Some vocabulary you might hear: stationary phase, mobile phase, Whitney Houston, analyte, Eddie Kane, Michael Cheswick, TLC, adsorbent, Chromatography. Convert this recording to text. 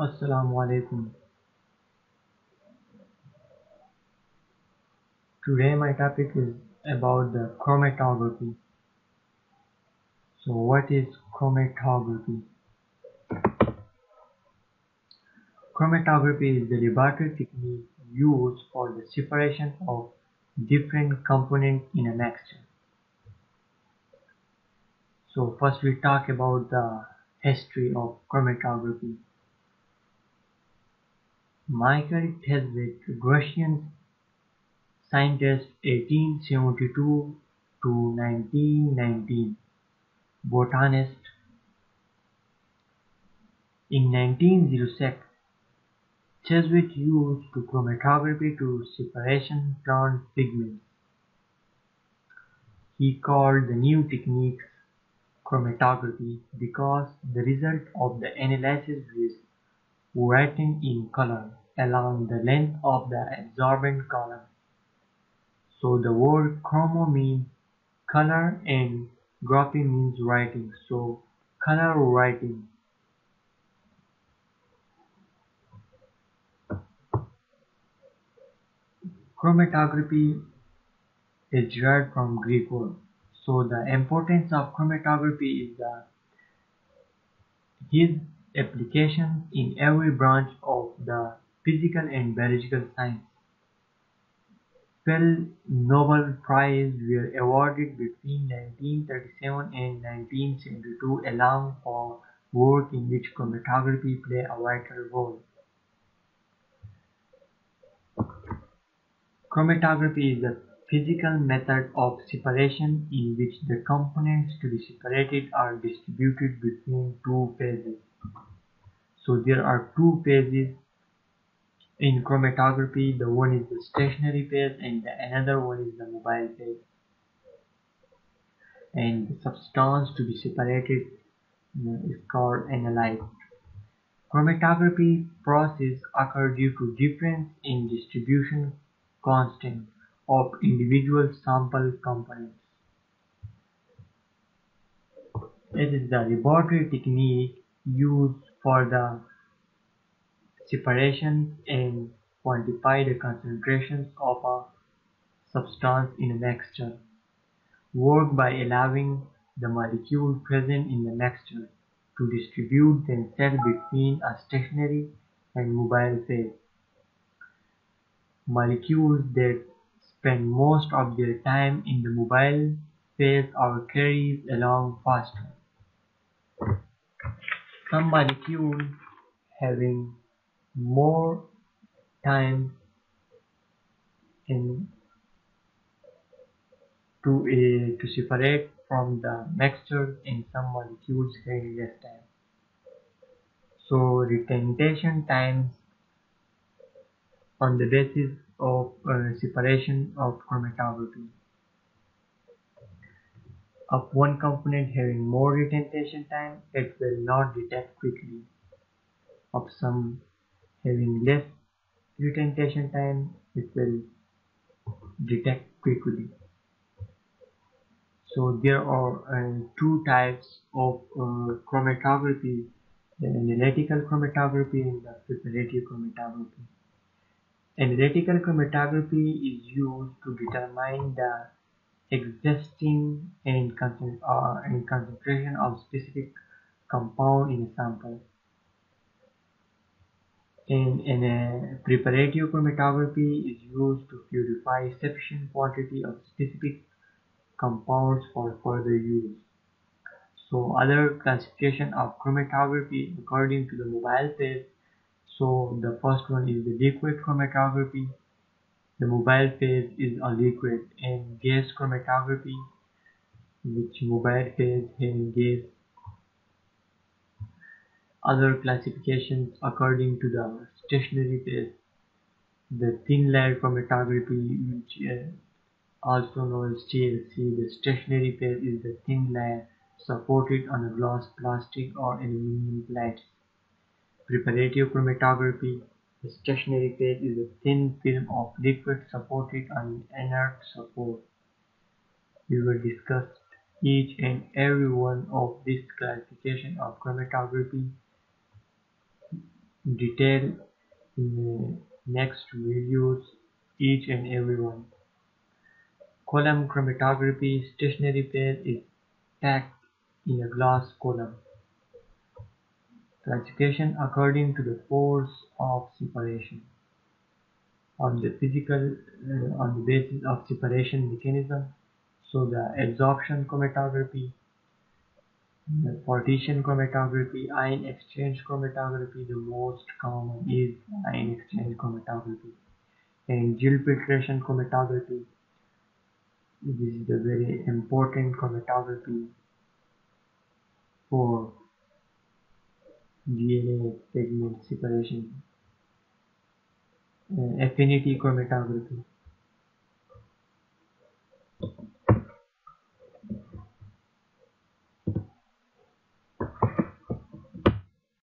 Assalamualaikum. Today my topic is about the chromatography. So what is chromatography? Chromatography is the laboratory technique used for the separation of different components in a mixture. So first we talk about the history of chromatography. Michael Cheswick, Russian scientist, 1872 to 1919, botanist. In 1906, Cheswick used chromatography to separation plant pigments. He called the new technique chromatography because the result of the analysis is written in color along the length of the adsorbent column. So the word chromo means color and graphy means writing. So color writing. Chromatography is derived from Greek word. So the importance of chromatography is his applications in every branch of the physical and biological science. 12 Nobel Prizes were awarded between 1937 and 1972 along for work in which chromatography played a vital role. Chromatography is a physical method of separation in which the components to be separated are distributed between two phases. So there are two phases in chromatography. The one is the stationary phase and the another one is the mobile phase. And the substance to be separated is called analyte. Chromatography process occurs due to difference in distribution constant of individual sample components. It is the laboratory technique used for the separations and quantify the concentrations of a substance in a mixture. Work by allowing the molecules present in the mixture to distribute themselves between a stationary and mobile phase. Molecules that spend most of their time in the mobile phase are carried along faster. Some molecules having more time to separate from the mixture and some molecules having less time. So retention times on the basis of separation of chromatography. Of one component having more retention time, it will not detect quickly. Of some having less retention time, it will detect quickly. So there are two types of chromatography: the analytical chromatography and the preparative chromatography. Analytical chromatography is used to determine the existing and concentration of specific compound in a sample. In preparative chromatography is used to purify sufficient quantity of specific compounds for further use. So other classification of chromatography according to the mobile phase. So the first one is the liquid chromatography. The mobile phase is a liquid, and gas chromatography, which mobile phase and gas. Other classifications according to the stationary phase, the thin layer chromatography, which also known as TLC. The stationary phase is the thin layer supported on a glass, plastic or aluminum plate. Preparative chromatography, the stationary phase is a thin film of liquid supported on an inert support. We will discuss each and every one of this classification of chromatography detail in the next videos, each and every one. Column chromatography stationary pair is packed in a glass column. Classification according to the force of separation. On the basis of separation mechanism, so the adsorption chromatography, the partition chromatography, ion exchange chromatography, the most common is ion exchange chromatography, and gel filtration chromatography. This is the very important chromatography for DNA segment separation. Affinity chromatography.